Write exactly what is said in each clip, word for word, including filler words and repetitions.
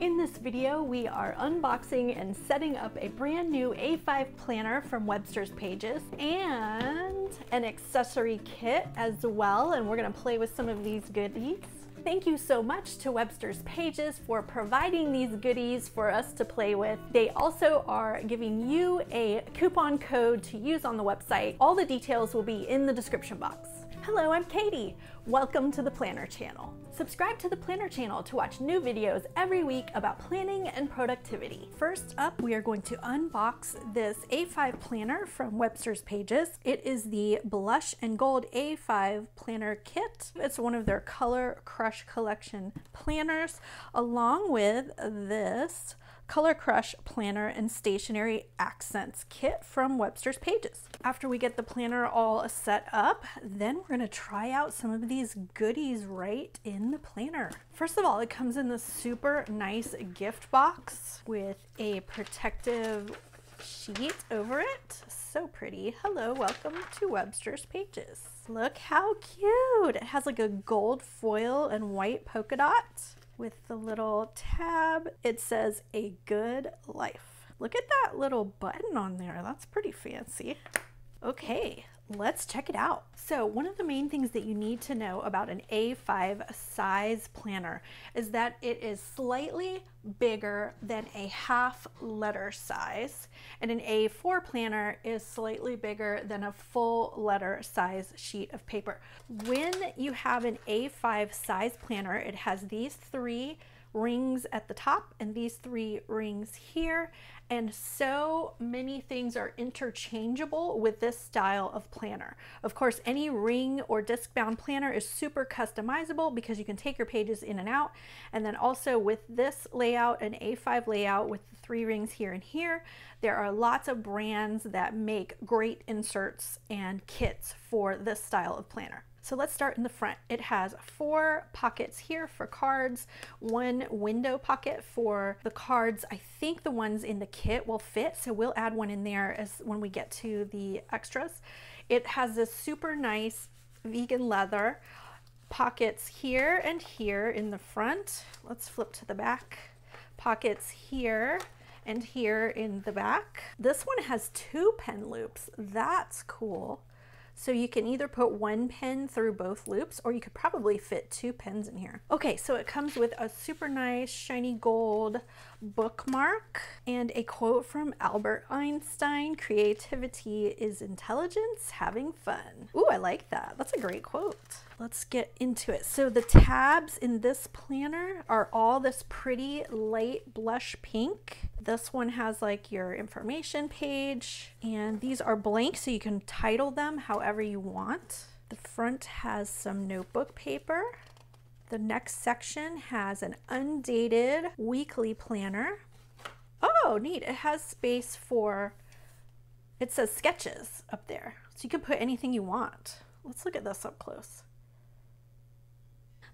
In this video, we are unboxing and setting up a brand new A five planner from Webster's Pages and an accessory kit as well, and we're gonna play with some of these goodies. Thank you so much to Webster's Pages for providing these goodies for us to play with. They also are giving you a coupon code to use on the website. All the details will be in the description box. Hello, I'm Katie. Welcome to the Planner Channel. Subscribe to the Planner Channel to watch new videos every week about planning and productivity. First up, we are going to unbox this A five planner from Webster's Pages. It is the Blush and Gold A five Planner Kit. It's one of their Color Crush Collection planners, along with this Color Crush Planner and Stationery Accents Kit from Webster's Pages. After we get the planner all set up, then we're gonna try out some of these goodies right in the planner. First of all, it comes in this super nice gift box with a protective sheet over it. So pretty. Hello, welcome to Webster's Pages. Look how cute! It has like a gold foil and white polka dot. With the little tab, it says A Good Life. Look at that little button on there. That's pretty fancy. Okay, let's check it out. So one of the main things that you need to know about an A five size planner is that it is slightly bigger than a half letter size, and an A four planner is slightly bigger than a full letter size sheet of paper. When you have an A five size planner, it has these three rings at the top and these three rings here, and so many things are interchangeable with this style of planner. Of course, any ring or disc bound planner is super customizable because you can take your pages in and out, and then also with this layout, an A five layout with the three rings here and here, there are lots of brands that make great inserts and kits for this style of planner. So let's start in the front. It has four pockets here for cards, one window pocket for the cards. I think the ones in the kit will fit, so we'll add one in there as when we get to the extras. It has this super nice vegan leather pockets here and here in the front. Let's flip to the back. Pockets here and here in the back. This one has two pen loops. That's cool. So you can either put one pen through both loops, or you could probably fit two pens in here. Okay, so it comes with a super nice shiny gold bookmark and a quote from Albert Einstein, "Creativity is intelligence having fun." Ooh, I like that. That's a great quote. Let's get into it. So the tabs in this planner are all this pretty light blush pink. This one has like your information page, and these are blank, so you can title them however you want. The front has some notebook paper. The next section has an undated weekly planner. Oh, neat. It has space for, it says sketches up there, so you can put anything you want. Let's look at this up close.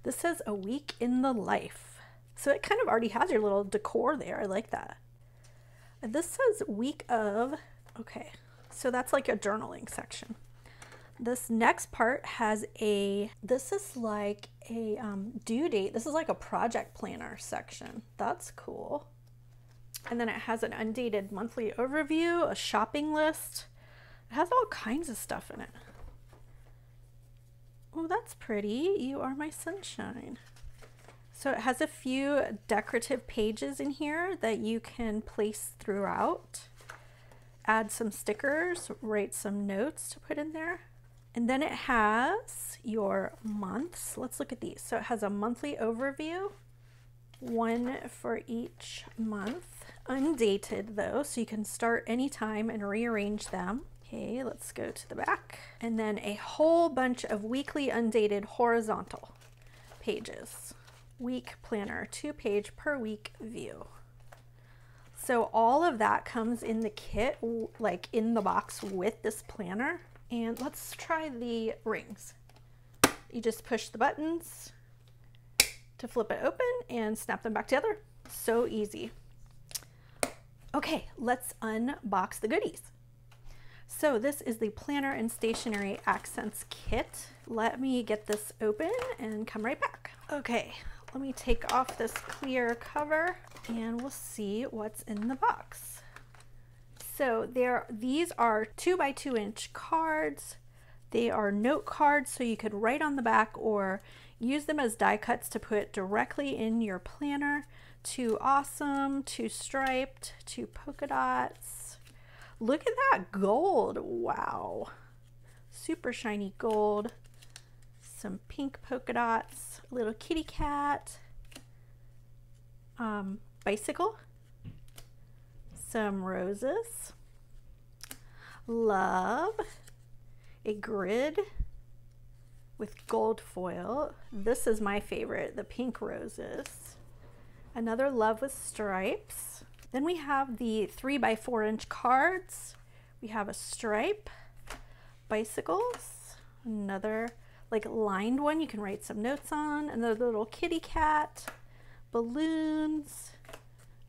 This says A Week in the Life. So it kind of already has your little decor there. I like that. And this says week of, okay. So that's like a journaling section. This next part has a, this is like a um, due date. This is like a project planner section. That's cool. And then it has an undated monthly overview, a shopping list. It has all kinds of stuff in it. Oh, that's pretty. You are my sunshine. So it has a few decorative pages in here that you can place throughout. Add some stickers, write some notes to put in there. And then it has your months. Let's look at these. So it has a monthly overview, one for each month. Undated though, so you can start anytime and rearrange them. Okay, let's go to the back. And then a whole bunch of weekly undated horizontal pages. Week planner, two page per week view. So all of that comes in the kit, like in the box with this planner. And let's try the rings. You just push the buttons to flip it open and snap them back together. So easy. Okay, let's unbox the goodies. So this is the Planner and Stationery Accents Kit. Let me get this open and come right back. Okay, Let me take off this clear cover and we'll see what's in the box. So there, these are two by two inch cards. They are note cards, so you could write on the back or use them as die cuts to put directly in your planner. Two awesome, two striped, two polka dots. Look at that gold, wow. Super shiny gold. Some pink polka dots, little kitty cat, um, bicycle, some roses, love, a grid with gold foil. This is my favorite, the pink roses. Another love with stripes. Then we have the three by four inch cards. We have a stripe, bicycles, another like lined one you can write some notes on, another little kitty cat, balloons,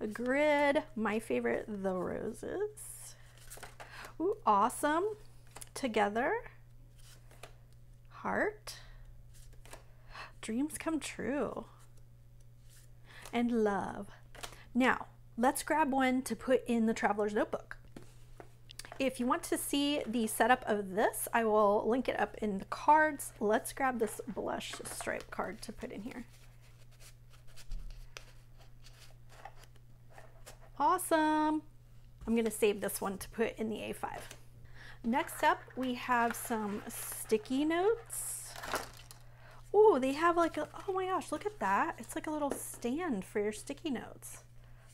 a grid, my favorite, the roses. Ooh, awesome. Together, heart, dreams come true, and love. Now, let's grab one to put in the traveler's notebook. If you want to see the setup of this, I will link it up in the cards. Let's grab this blush stripe card to put in here. Awesome. I'm going to save this one to put in the A five. Next up, we have some sticky notes. Oh, they have like a, oh my gosh, look at that. It's like a little stand for your sticky notes.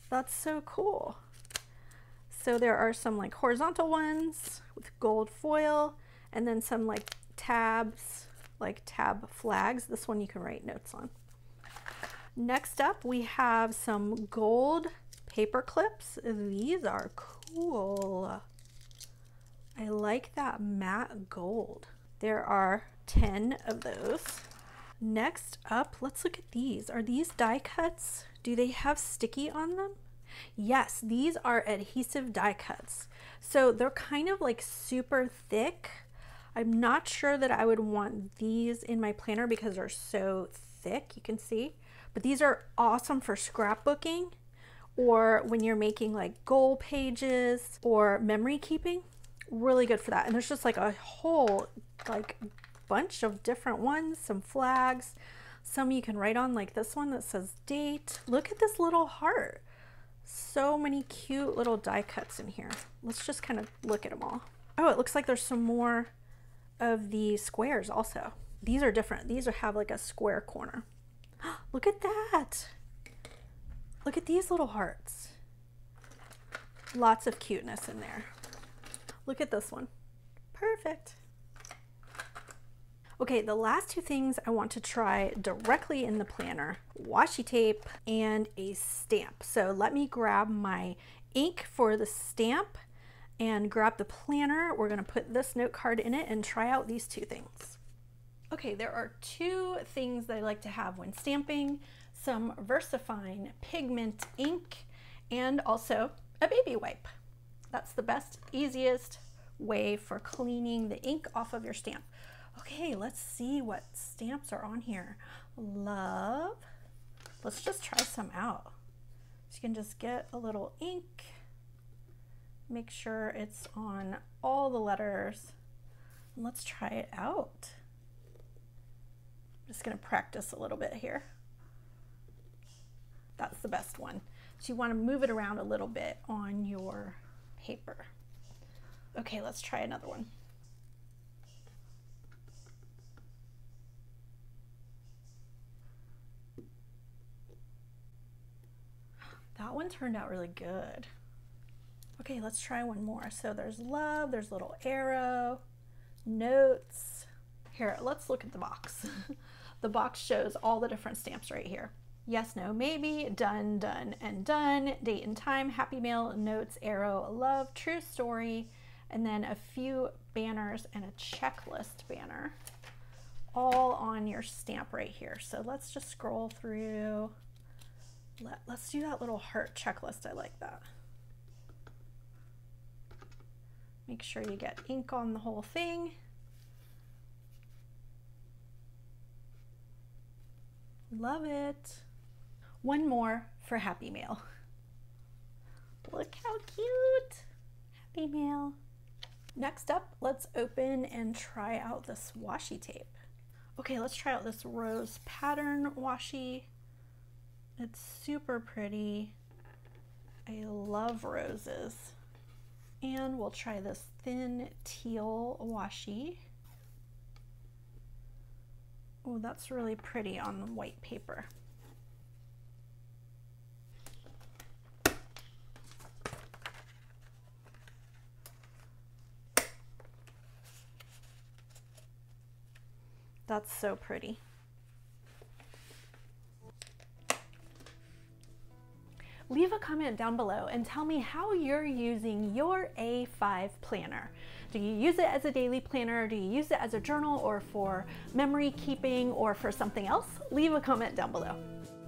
That's so cool. So there are some like horizontal ones with gold foil, and then some like tabs, like tab flags. This one you can write notes on. Next up, we have some gold paper clips. These are cool. I like that matte gold. There are ten of those. Next up, let's look at these. Are these die cuts? Do they have sticky on them? Yes, these are adhesive die cuts. So they're kind of like super thick. I'm not sure that I would want these in my planner because they're so thick, you can see. But these are awesome for scrapbooking or when you're making like goal pages or memory keeping. Really good for that. And there's just like a whole like bunch of different ones, some flags, some you can write on, like this one that says date. Look at this little heart. So many cute little die cuts in here. Let's just kind of look at them all. Oh, it looks like there's some more of the squares also. These are different. These have like a square corner. Look at that. Look at these little hearts. Lots of cuteness in there. Look at this one. Perfect. Okay, the last two things I want to try directly in the planner, washi tape and a stamp. So let me grab my ink for the stamp and grab the planner. We're gonna put this note card in it and try out these two things. Okay, there are two things that I like to have when stamping, some VersaFine pigment ink and also a baby wipe. That's the best, easiest way for cleaning the ink off of your stamp. Okay, let's see what stamps are on here. Love. Let's just try some out. So you can just get a little ink. Make sure it's on all the letters. Let's try it out. I'm just gonna practice a little bit here. That's the best one. So you wanna move it around a little bit on your paper. Okay, let's try another one. That one turned out really good. Okay, let's try one more. So there's love, there's little arrow, notes. Here, let's look at the box. The box shows all the different stamps right here. Yes, no, maybe, done, done, and done, date and time, happy mail, notes, arrow, love, true story, and then a few banners and a checklist banner all on your stamp right here. So let's just scroll through. Let, let's do that little heart checklist. I like that. Make sure you get ink on the whole thing. Love it. one more for Happy Mail. Look how cute! Happy Mail. Next up, let's open and try out this washi tape. Okay, let's try out this rose pattern washi. It's super pretty. I love roses. And we'll try this thin teal washi. Oh, that's really pretty on white paper. That's so pretty. Leave a comment down below and tell me how you're using your A five planner. Do you use it as a daily planner? Do you use it as a journal or for memory keeping or for something else? Leave a comment down below.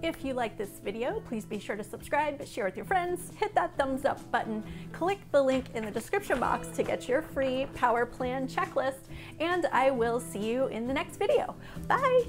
If you like this video, please be sure to subscribe, share with your friends, hit that thumbs up button, click the link in the description box to get your free Power Plan checklist, and I will see you in the next video. Bye!